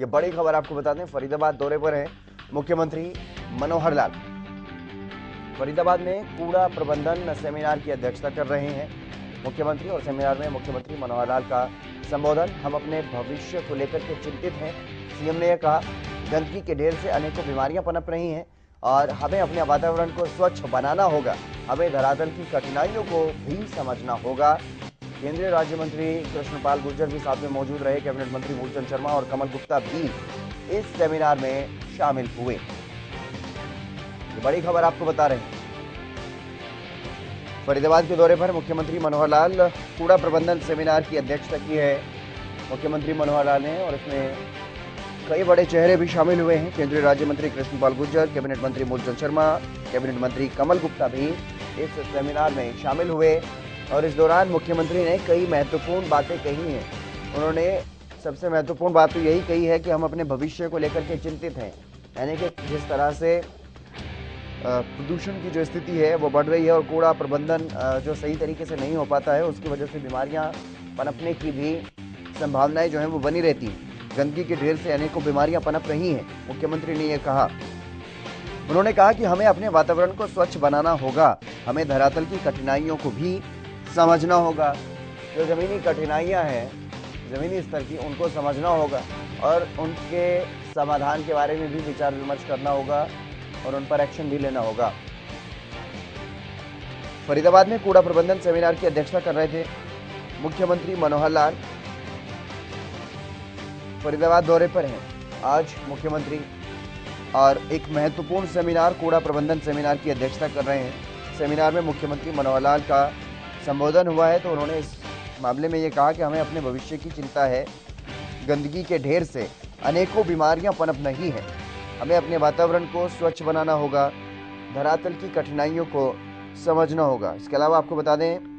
ये बड़ी खबर आपको बता दें, फरीदाबाद दौरे पर हैं मुख्यमंत्री मनोहर लाल। फरीदाबाद में कूड़ा प्रबंधन सेमिनार की अध्यक्षता कर रहे हैं मुख्यमंत्री और सेमिनार में मुख्यमंत्री मनोहर लाल का संबोधन। हम अपने भविष्य को लेकर के चिंतित हैं, सीएम ने कहा। गंदगी के ढेर से अनेकों बीमारियां पनप रही हैं और हमें अपने वातावरण को स्वच्छ बनाना होगा, हमें धरातल की कठिनाइयों को भी समझना होगा। केंद्रीय राज्य मंत्री कृष्णपाल गुर्जर भी साथ में मौजूद रहे, कैबिनेट मंत्री मूलचंद शर्मा और कमल गुप्ता भी इस सेमिनार में शामिल हुए। ये बड़ी खबर आपको बता रहे हैं, फरीदाबाद के दौरे पर मुख्यमंत्री मनोहर लाल, कूड़ा प्रबंधन सेमिनार की अध्यक्षता की है मुख्यमंत्री मनोहर लाल ने और इसमें कई बड़े चेहरे भी शामिल हुए हैं। केंद्रीय राज्य मंत्री कृष्णपाल गुर्जर, कैबिनेट मंत्री मूलचंद शर्मा, कैबिनेट मंत्री कमल गुप्ता भी इस सेमिनार में शामिल हुए और इस दौरान मुख्यमंत्री ने कई महत्वपूर्ण बातें कही हैं। उन्होंने सबसे महत्वपूर्ण बात तो यही कही है कि हम अपने भविष्य को लेकर के चिंतित हैं, यानी कि जिस तरह से प्रदूषण की जो स्थिति है वो बढ़ रही है और कूड़ा प्रबंधन जो सही तरीके से नहीं हो पाता है उसकी वजह से बीमारियाँ पनपने की भी संभावनाएँ जो हैं वो बनी रहती हैं। गंदगी के ढेर से अनेकों बीमारियां पनप रही हैं, मुख्यमंत्री ने यह कहा। उन्होंने कहा कि हमें अपने वातावरण को स्वच्छ बनाना होगा, हमें धरातल की कठिनाइयों को भी समझना होगा, जो ज़मीनी कठिनाइयां हैं ज़मीनी स्तर की उनको समझना होगा और उनके समाधान के बारे में भी विचार विमर्श करना होगा और उन पर एक्शन भी लेना होगा। फरीदाबाद में कूड़ा प्रबंधन सेमिनार की अध्यक्षता कर रहे थे मुख्यमंत्री मनोहर लाल, फरीदाबाद दौरे पर हैं आज मुख्यमंत्री और एक महत्वपूर्ण सेमिनार कूड़ा प्रबंधन सेमिनार की अध्यक्षता कर रहे हैं। सेमिनार में मुख्यमंत्री मनोहर लाल का संबोधन हुआ है तो उन्होंने इस मामले में ये कहा कि हमें अपने भविष्य की चिंता है, गंदगी के ढेर से अनेकों बीमारियां पनप रही हैं, हमें अपने वातावरण को स्वच्छ बनाना होगा, धरातल की कठिनाइयों को समझना होगा। इसके अलावा आपको बता दें,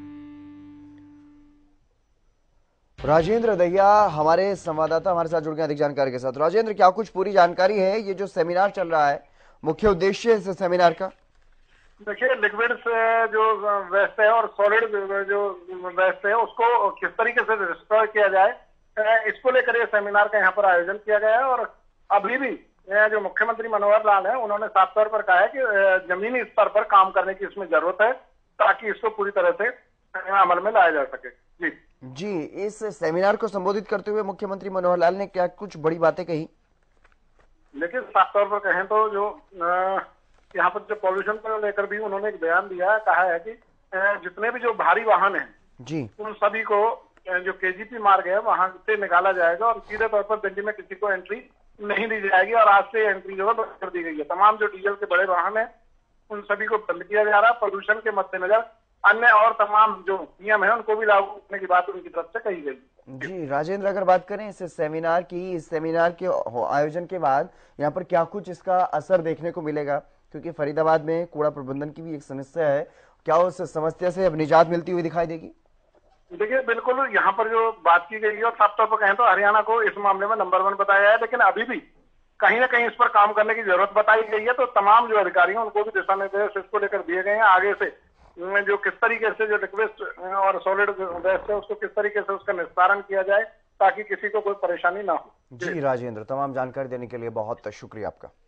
राजेंद्र दहिया हमारे संवाददाता हमारे साथ जुड़ गए अधिक जानकारी के साथ। राजेंद्र, क्या कुछ पूरी जानकारी है, ये जो सेमिनार चल रहा है मुख्य उद्देश्य है इस सेमिनार का? देखिए, लिक्विड्स जो वेस्ट है और सॉलिड जो वेस्ट है उसको किस तरीके से डिस्ट्रॉय किया जाए, इसको लेकर ये सेमिनार का यहाँ पर आयोजन किया गया है। और अभी भी जो मुख्यमंत्री मनोहर लाल है उन्होंने साफ तौर पर कहा है कि जमीनी स्तर पर काम करने की इसमें जरूरत है ताकि इसको पूरी तरह से अमल में लाया जा सके। जी, इस सेमिनार को संबोधित करते हुए मुख्यमंत्री मनोहर लाल ने क्या कुछ बड़ी बातें कही? लेकिन साफ तौर पर कहें तो जो यहाँ पर जो पॉल्यूशन को लेकर भी उन्होंने एक बयान दिया, कहा है कि जितने भी जो भारी वाहन हैं जी उन सभी को जो केजीपी मार्ग है वहां से निकाला जाएगा और सीधे तौर पर दिल्ली में किसी को एंट्री नहीं दी जाएगी और आज से एंट्री जो है बंद कर दी गई है। तमाम जो डीजल के बड़े वाहन है उन सभी को बंद किया जा रहा है। पॉल्यूशन के मद्देनजर अन्य और तमाम जो नियम है उनको भी लागू करने की बात उनकी तरफ से कही गई। जी राजेंद्र, अगर बात करें इस सेमिनार के आयोजन के बाद यहाँ पर क्या कुछ इसका असर देखने को मिलेगा, क्योंकि फरीदाबाद में कूड़ा प्रबंधन की भी एक समस्या है, क्या उस समस्या से अब निजात मिलती हुई दिखाई देगी? देखिए, बिल्कुल यहाँ पर जो बात की गई है और साफ तौर पर कहें तो हरियाणा को इस मामले में नंबर 1 बताया है, लेकिन अभी भी कहीं ना कहीं इस पर काम करने की जरूरत बताई गई है। तो तमाम जो अधिकारी हैं उनको भी दिशा निर्देश इसको लेकर दिए गए हैं, आगे से जो किस तरीके से जो लिक्विड और सॉलिड वेस्ट है उसको किस तरीके से उसका निस्तारण किया जाए ताकि किसी को कोई परेशानी ना हो। जी राजेंद्र, तमाम जानकारी देने के लिए बहुत शुक्रिया आपका।